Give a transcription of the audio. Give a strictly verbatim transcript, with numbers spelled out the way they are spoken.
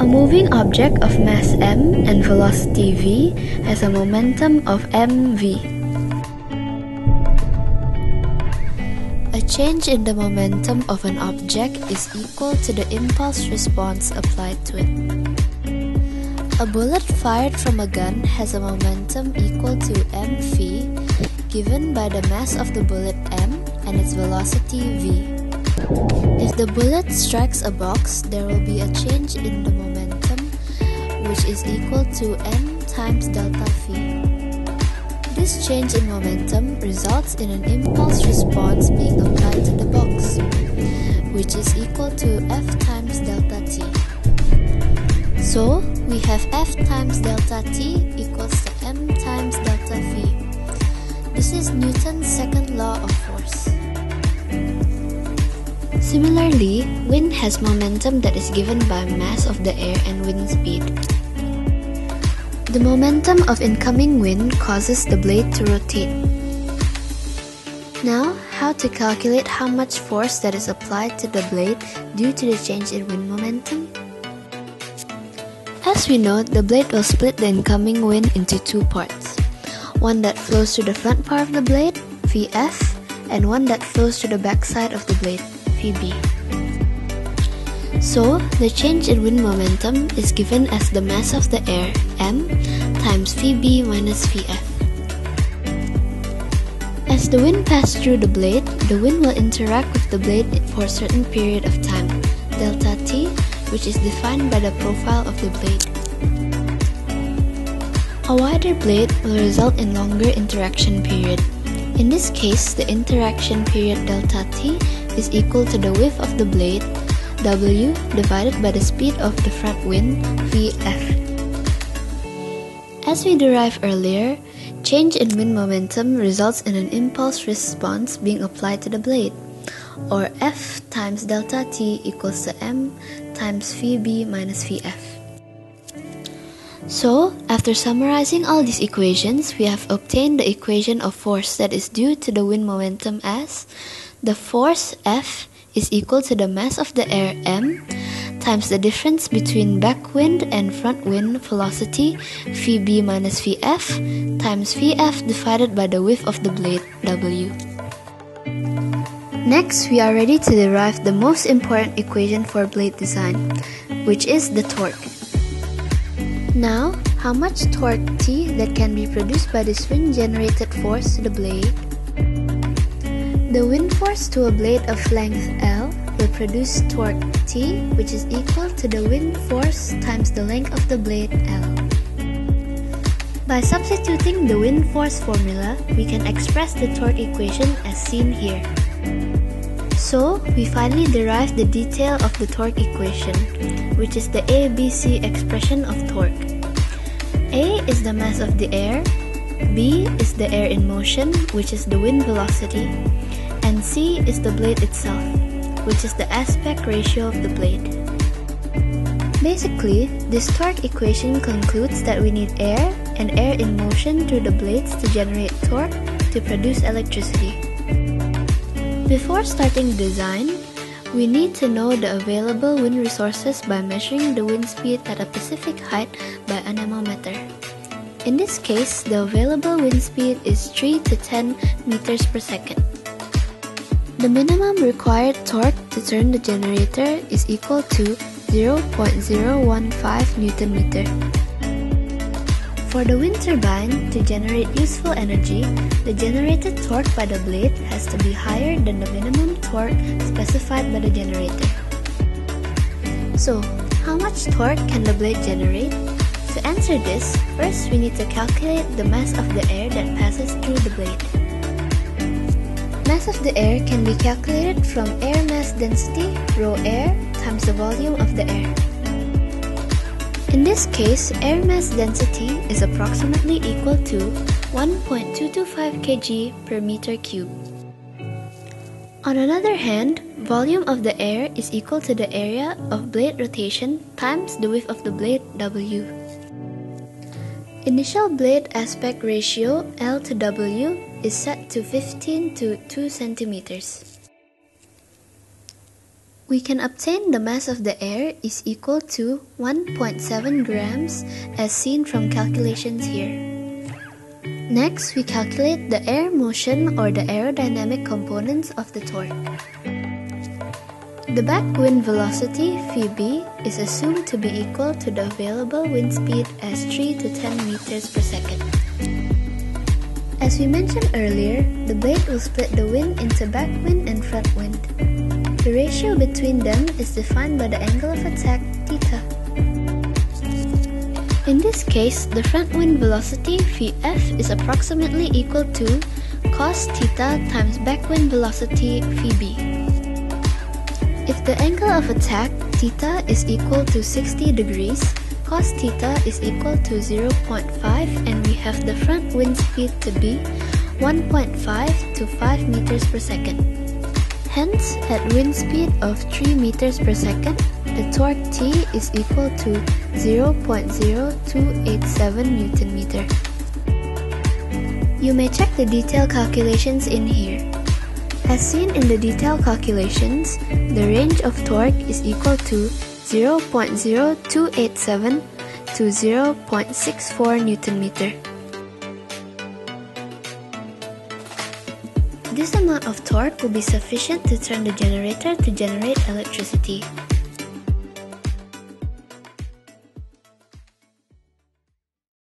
A moving object of mass m and velocity v has a momentum of mv. A change in the momentum of an object is equal to the impulse response applied to it. A bullet fired from a gun has a momentum equal to mv given by the mass of the bullet m and its velocity v. If the bullet strikes a box, there will be a change in the momentum, which is equal to m times delta v. This change in momentum results in an impulse response being applied to the box, which is equal to F times delta T. So, we have F times delta T equals to M times delta V. This is Newton's second law of force. Similarly, wind has momentum that is given by mass of the air and wind speed. The momentum of incoming wind causes the blade to rotate. Now, how to calculate how much force that is applied to the blade due to the change in wind momentum? As we know, the blade will split the incoming wind into two parts. One that flows to the front part of the blade, V F, and one that flows to the back side of the blade, V B. So, the change in wind momentum is given as the mass of the air, m, times Vb minus Vf. As the wind passes through the blade, the wind will interact with the blade for a certain period of time, delta t, which is defined by the profile of the blade. A wider blade will result in longer interaction period. In this case, the interaction period delta t is equal to the width of the blade, W divided by the speed of the front wind, V F. As we derived earlier, change in wind momentum results in an impulse response being applied to the blade, or F times delta T equals to M times Vb minus Vf. So, after summarizing all these equations, we have obtained the equation of force that is due to the wind momentum as the force F is equal to the mass of the air m times the difference between back wind and front wind velocity Vb minus Vf times Vf divided by the width of the blade W. Next, we are ready to derive the most important equation for blade design, which is the torque. Now, how much torque T that can be produced by this wind-generated force to the blade? The wind force to a blade of length L will produce torque T, which is equal to the wind force times the length of the blade L. By substituting the wind force formula, we can express the torque equation as seen here. So, we finally derived the detail of the torque equation, which is the A B C expression of torque. A is the mass of the air, B is the air in motion, which is the wind velocity, and C is the blade itself, which is the aspect ratio of the blade. Basically, this torque equation concludes that we need air and air in motion through the blades to generate torque to produce electricity. Before starting design, we need to know the available wind resources by measuring the wind speed at a specific height by anemometer. In this case, the available wind speed is three to ten meters per second. The minimum required torque to turn the generator is equal to zero point zero one five Newton meter. For the wind turbine to generate useful energy, the generated torque by the blade has to be higher than the minimum torque specified by the generator. So, how much torque can the blade generate? To answer this, first we need to calculate the mass of the air that passes through the blade. Mass of the air can be calculated from air mass density, rho air, times the volume of the air. In this case, air mass density is approximately equal to one point two two five kg per meter cube. On another hand, volume of the air is equal to the area of blade rotation times the width of the blade W. Initial blade aspect ratio L to W is set to fifteen to two centimeters. We can obtain the mass of the air is equal to one point seven grams as seen from calculations here. Next, we calculate the air motion or the aerodynamic components of the torque. The back wind velocity, Vb, is assumed to be equal to the available wind speed as three to ten meters per second. As we mentioned earlier, the blade will split the wind into back wind and front wind. The ratio between them is defined by the angle of attack, theta. In this case, the front wind velocity, Vf, is approximately equal to cos theta times back wind velocity, Vb. If the angle of attack, theta, is equal to sixty degrees, cos theta is equal to zero point five, and we have the front wind speed to be one point five to five meters per second. Hence, at wind speed of three meters per second, the torque T is equal to zero point zero two eight seven newton meter. You may check the detail calculations in here. As seen in the detail calculations, the range of torque is equal to zero point zero two eight seven to zero point six four newton meter. This amount of torque will be sufficient to turn the generator to generate electricity.